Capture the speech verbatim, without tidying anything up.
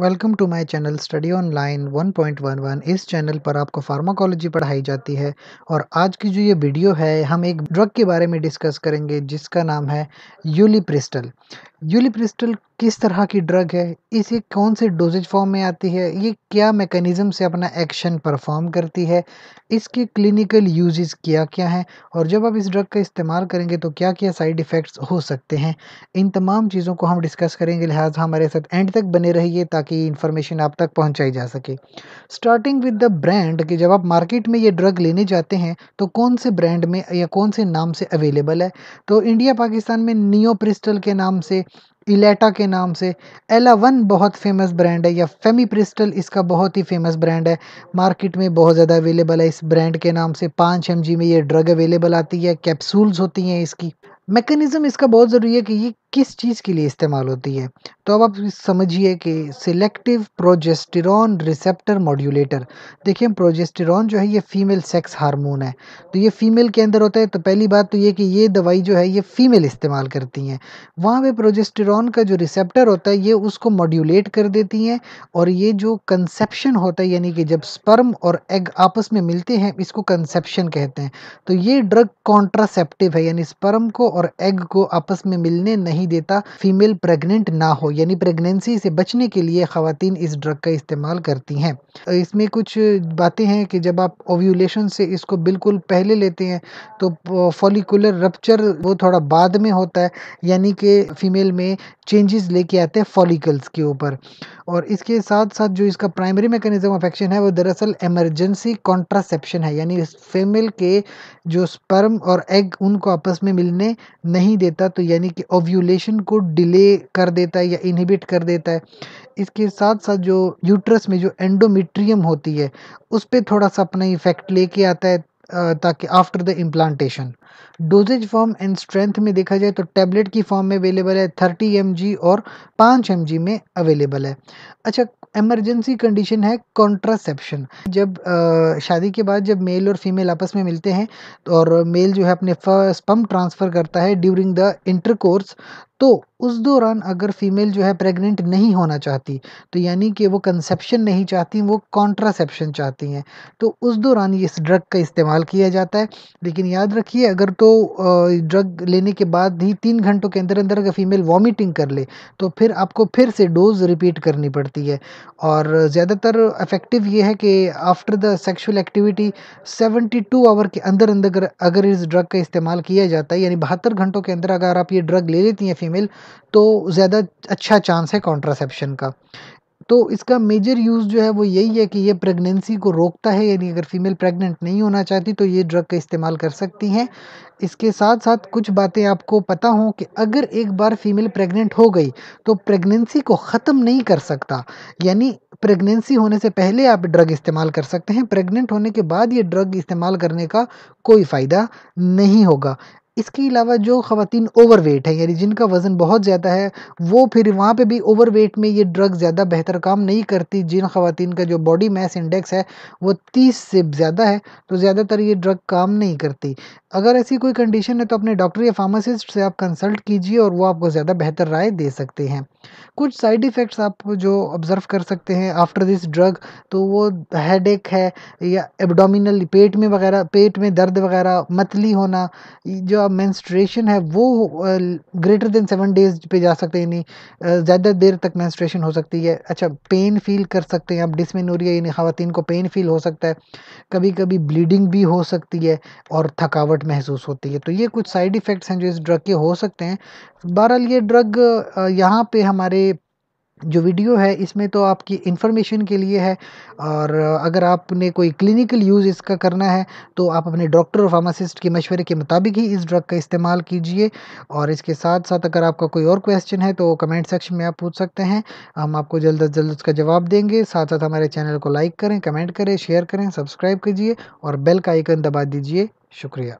Welcome to my channel study online one point one one. इस channel पर आपको pharmacology पढ़ाई जाती है और आज की जो ये वीडियो है हम एक ड्रग के बारे में डिस्कस करेंगे जिसका नाम है यूलिप्रिस्टल। यूलिप्रिस्टल किस तरह की ड्रग है, इसे कौन से डोजेज फॉर्म में आती है, ये क्या मैकेनिज़्म से अपना एक्शन परफॉर्म करती है, इसके क्लिनिकल यूजेस क्या क्या हैं और जब आप इस ड्रग का इस्तेमाल करेंगे तो क्या क्या साइड इफ़ेक्ट्स हो सकते हैं, इन तमाम चीज़ों को हम डिस्कस करेंगे। लिहाजा हमारे साथ एंड तक बने रहिए ताकि इन्फॉर्मेशन आप तक पहुँचाई जा सके। स्टार्टिंग विद द ब्रांड कि जब आप मार्केट में ये ड्रग लेने जाते हैं तो कौन से ब्रांड में या कौन से नाम से अवेलेबल है, तो इंडिया पाकिस्तान में नियोप्रिस्टल के नाम से, इलेटा के नाम से, एलावन बहुत फेमस ब्रांड है, या फेमी प्रिस्टल इसका बहुत ही फेमस ब्रांड है, मार्केट में बहुत ज़्यादा अवेलेबल है इस ब्रांड के नाम से। पाँच एम जी में ये ड्रग अवेलेबल आती है, कैप्सूल्स होती हैं। इसकी मैकेनिज़्म इसका बहुत ज़रूरी है कि ये किस चीज़ के लिए इस्तेमाल होती है, तो अब आप समझिए कि सिलेक्टिव प्रोजेस्टेरॉन रिसेप्टर मॉड्यूलेटर। देखिए प्रोजेस्टेरॉन जो है ये फ़ीमेल सेक्स हार्मोन है, तो ये फ़ीमेल के अंदर होता है। तो पहली बात तो ये कि ये दवाई जो है ये फ़ीमेल इस्तेमाल करती हैं, वहाँ पे प्रोजेस्टेरॉन का जो रिसेप्टर होता है ये उसको मॉड्यूलेट कर देती हैं और ये जो कंसेप्शन होता है यानी कि जब स्पर्म और एग आपस में मिलते हैं इसको कंसेप्शन कहते हैं। तो ये ड्रग कॉन्ट्रासेप्टिव है यानी स्पर्म को और एग को आपस में मिलने नहीं देता, फीमेल प्रेग्नेंट ना हो, यानी प्रेगनेंसी से बचने के लिए ख़वातीन इस ड्रग का इस्तेमाल करती हैं। इसमें कुछ बातें हैं कि जब आप ओव्यूलेशन से इसको बिल्कुल पहले लेते हैं तो फॉलिकुलर रप्चर वो थोड़ा बाद में होता है, यानी कि फीमेल में चेंजेस लेके आते हैं फॉलिकल्स के ऊपर। और इसके साथ साथ जो इसका प्राइमरी मैकेनिज्म ऑफ एक्शन है वो दरअसल एमरजेंसी कॉन्ट्रासेप्शन है, यानी फीमेल के जो स्पर्म और एग उनको आपस में मिलने नहीं देता, तो यानी कि ओव्यूलेशन को डिले कर देता है या इनहिबिट कर देता है। इसके साथ साथ जो यूट्रस में जो एंडोमेट्रियम होती है उस पर थोड़ा सा अपना इफेक्ट लेके आता है ताकि after the implantation. Doses form and strength में देखा जाए तो टैबलेट की फॉर्म में अवेलेबल है, थर्टी एम जी और पाँच एम जी में अवेलेबल है। अच्छा, एमरजेंसी कंडीशन है कॉन्ट्रासेप्शन। जब आ, शादी के बाद जब मेल और फीमेल आपस में मिलते हैं तो और मेल जो है अपने स्पर्म ट्रांसफ़र करता है ड्यूरिंग द इंटरकोर्स, तो उस दौरान अगर फीमेल जो है प्रेग्नेंट नहीं होना चाहती, तो यानी कि वो कंसेप्शन नहीं चाहती, वो कॉन्ट्रासेप्शन चाहती हैं, तो उस दौरान इस ड्रग का इस्तेमाल किया जाता है। लेकिन याद रखिए अगर तो ड्रग लेने के बाद ही तीन घंटों के अंदर अंदर अगर फीमेल वॉमिटिंग कर ले तो फिर आपको फिर से डोज रिपीट करनी पड़ती है। और ज़्यादातर इफेक्टिव ये है कि after the sexual activity seventy two hour के अंदर अंदर अगर इस ड्रग का इस्तेमाल किया जाता है, यानी बहत्तर घंटों के अंदर अगर आप ये ड्रग ले लेती हैं फीमेल तो ज़्यादा अच्छा चांस है कॉन्ट्रासेप्शन का। तो इसका मेजर यूज़ जो है वो यही है कि ये प्रेगनेंसी को रोकता है, यानी अगर फीमेल प्रेग्नेंट नहीं होना चाहती तो ये ड्रग का इस्तेमाल कर सकती हैं। इसके साथ साथ कुछ बातें आपको पता हों कि अगर एक बार फीमेल प्रेग्नेंट हो गई तो प्रेगनेंसी को ख़त्म नहीं कर सकता, यानी प्रेगनेंसी होने से पहले आप ड्रग इस्तेमाल कर सकते हैं, प्रेग्नेंट होने के बाद ये ड्रग इस्तेमाल करने का कोई फ़ायदा नहीं होगा। इसके अलावा जो ख़वातीन ओवरवेट है यानी जिनका वज़न बहुत ज़्यादा है वो फिर वहाँ पे भी ओवरवेट में ये ड्रग ज़्यादा बेहतर काम नहीं करती। जिन ख़वातीन का जो बॉडी मास इंडेक्स है वो तीस से ज़्यादा है तो ज़्यादातर ये ड्रग काम नहीं करती। अगर ऐसी कोई कंडीशन है तो अपने डॉक्टर या फार्मासिस्ट से आप कंसल्ट कीजिए और वो आपको ज़्यादा बेहतर राय दे सकते हैं। कुछ साइड इफ़ेक्ट्स आप जो ऑब्ज़र्व कर सकते हैं आफ्टर दिस ड्रग, तो वो हेड एक है या एब्डोमिनल पेट में वगैरह पेट में दर्द वगैरह, मतली होना, जो मेंस्ट्रुएशन है वो ग्रेटर देन सेवन डेज पे जा सकते हैं, नहीं ज़्यादा देर तक मेंस्ट्रुएशन हो सकती है। अच्छा, पेन फील कर सकते हैं आप, डिस्मेनोरिया यानी ख़वातीन को पेन फील हो सकता है, कभी कभी ब्लीडिंग भी हो सकती है और थकावट महसूस होती है। तो ये कुछ साइड इफ़ेक्ट्स हैं जो इस ड्रग के हो सकते हैं। बहरहाल ये ड्रग यहाँ पे हमारे जो वीडियो है इसमें तो आपकी इन्फॉर्मेशन के लिए है, और अगर आपने कोई क्लिनिकल यूज़ इसका करना है तो आप अपने डॉक्टर और फार्मासिस्ट के मशवरे के मुताबिक ही इस ड्रग का इस्तेमाल कीजिए। और इसके साथ साथ अगर आपका कोई और क्वेश्चन है तो कमेंट सेक्शन में आप पूछ सकते हैं, हम आपको जल्द अज जल्द उसका जवाब देंगे। साथ साथ हमारे चैनल को लाइक करें, कमेंट करें, शेयर करें, सब्सक्राइब कीजिए और बेल का आइकन दबा दीजिए। शुक्रिया।